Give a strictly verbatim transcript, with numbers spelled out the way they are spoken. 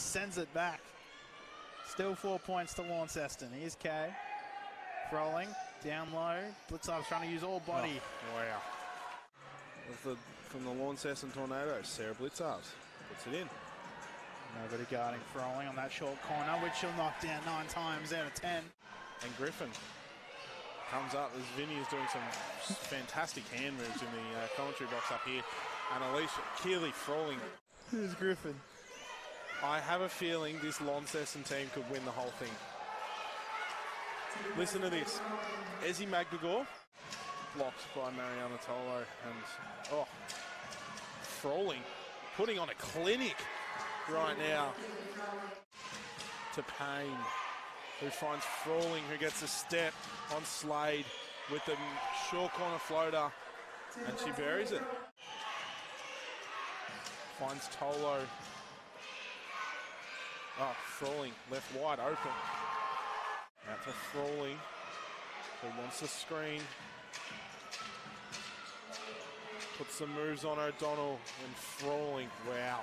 sends it back. Still four points to Launceston. Here's Kay. Froling, down low. Blitzar's trying to use all body. Oh, wow. The, from the Launceston Tornadoes, Sarah Blitzar's puts it in. Nobody guarding Froling on that short corner, which she'll knock down nine times out of ten. And Griffin comes up as Vinny is doing some fantastic hand moves in the uh, commentary box up here. And Alicia Keely Froling. Here's Griffin. I have a feeling this Launceston team could win the whole thing. Listen to this. Ezzy Magdegore blocked by Mariana Tolo. And, oh, Froling putting on a clinic right now to Payne, who finds Froling, who gets a step on Slade with the short corner floater, and she buries it. Finds Tolo. Oh, Froling left wide open. Out to Froling, who wants the screen. Puts some moves on O'Donnell, and Froling, wow.